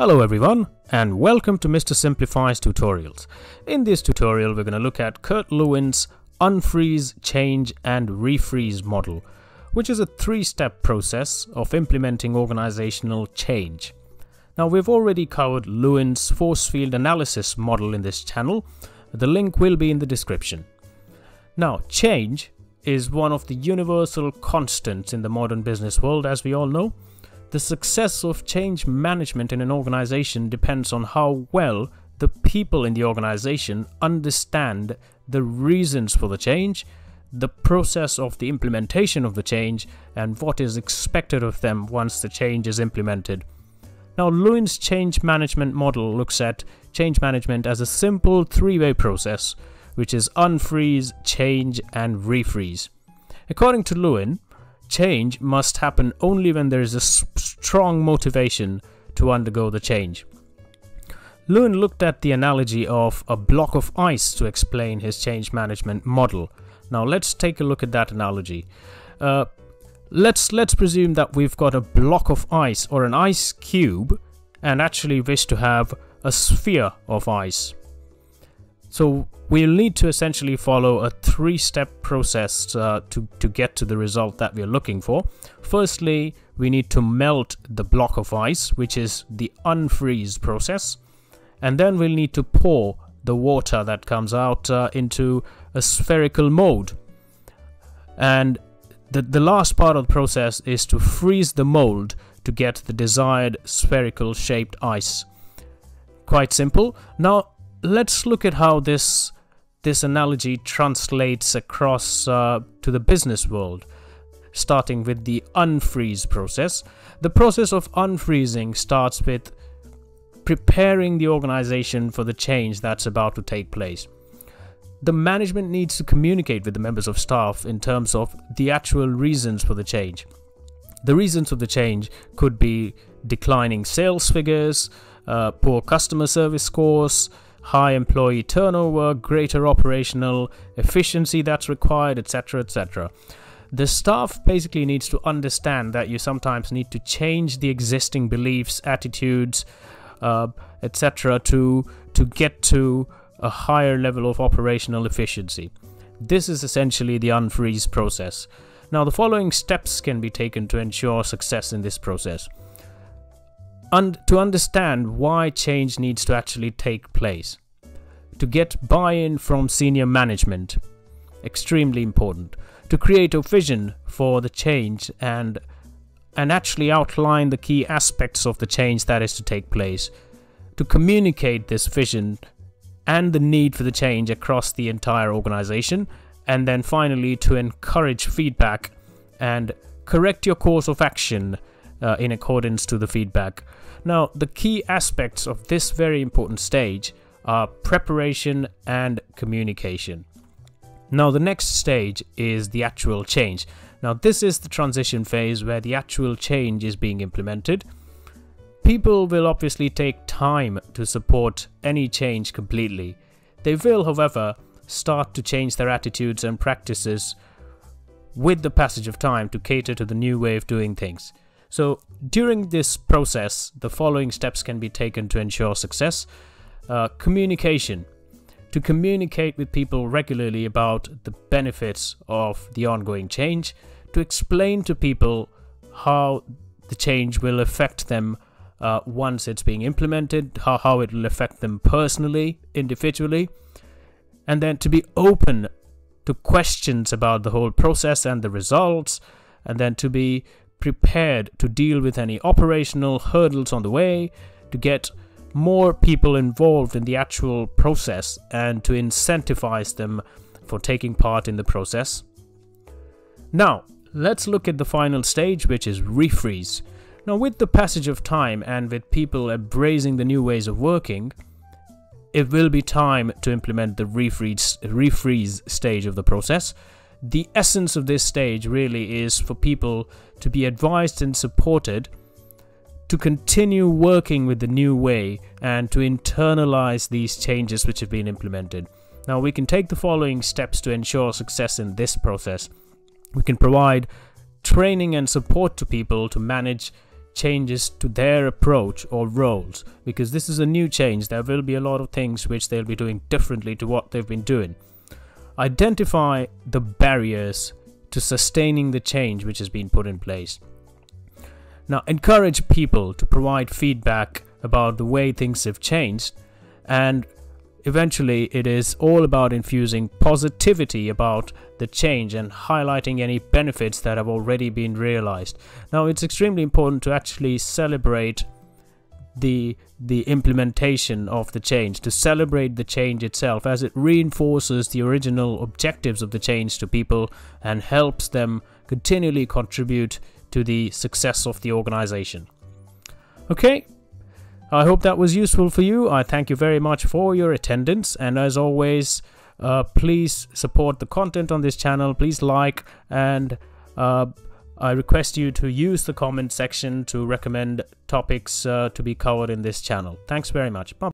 Hello everyone, and welcome to Mr. Simplify's Tutorials. In this tutorial we're going to look at Kurt Lewin's Unfreeze, Change and Refreeze Model, which is a three-step process of implementing organizational change. Now we've already covered Lewin's Force Field Analysis Model in this channel. The link will be in the description. Now change is one of the universal constants in the modern business world, as we all know. The success of change management in an organization depends on how well the people in the organization understand the reasons for the change, the process of the implementation of the change, and what is expected of them once the change is implemented. Now, Lewin's change management model looks at change management as a simple three-way process, which is unfreeze, change, and refreeze. According to Lewin, change must happen only when there is a strong motivation to undergo the change. Lewin looked at the analogy of a block of ice to explain his change management model. Now let's take a look at that analogy. Let's presume that we've got a block of ice or an ice cube and actually wish to have a sphere of ice. So we'll need to essentially follow a three-step process to get to the result that we're looking for. Firstly, we need to melt the block of ice, which is the unfreeze process. And then we'll need to pour the water that comes out into a spherical mold. And the last part of the process is to freeze the mold to get the desired spherical shaped ice. Quite simple. Now, let's look at how this analogy translates across to the business world, starting with the unfreeze process. The process of unfreezing starts with preparing the organization for the change that's about to take place. The management needs to communicate with the members of staff in terms of the actual reasons for the change. The reasons for the change could be declining sales figures, poor customer service scores, high employee turnover, greater operational efficiency that's required, etc., etc. The staff basically needs to understand that you sometimes need to change the existing beliefs, attitudes, etc. to get to a higher level of operational efficiency. This is essentially the unfreeze process. Now, the following steps can be taken to ensure success in this process. And to understand why change needs to actually take place. To get buy-in from senior management, extremely important. To create a vision for the change and actually outline the key aspects of the change that is to take place. To communicate this vision and the need for the change across the entire organization. And then finally, to encourage feedback and correct your course of action in accordance to the feedback. Now, the key aspects of this very important stage are preparation and communication. Now, the next stage is the actual change. Now, this is the transition phase where the actual change is being implemented. People will obviously take time to support any change completely. They will, however, start to change their attitudes and practices with the passage of time to cater to the new way of doing things. So during this process, the following steps can be taken to ensure success. Communication. To communicate with people regularly about the benefits of the ongoing change. To explain to people how the change will affect them once it's being implemented, how it will affect them personally, individually. And then to be open to questions about the whole process and the results. And then to be prepared to deal with any operational hurdles on the way, to get more people involved in the actual process and to incentivize them for taking part in the process. Now, let's look at the final stage, which is refreeze. Now, with the passage of time and with people embracing the new ways of working, it will be time to implement the refreeze stage of the process. The essence of this stage really is for people to be advised and supported to continue working with the new way and to internalize these changes which have been implemented. Now, we can take the following steps to ensure success in this process. We can provide training and support to people to manage changes to their approach or roles, because this is a new change. There will be a lot of things which they'll be doing differently to what they've been doing. Identify the barriers to sustaining the change which has been put in place. Now, encourage people to provide feedback about the way things have changed, and eventually it is all about infusing positivity about the change and highlighting any benefits that have already been realized. Now, it's extremely important to actually celebrate the implementation of the change, to celebrate the change itself, as it reinforces the original objectives of the change to people and helps them continually contribute to the success of the organization. Okay, I hope that was useful for you. I thank you very much for your attendance, and as always, please support the content on this channel. Please like, and I request you to use the comment section to recommend topics to be covered in this channel. Thanks very much. Bye.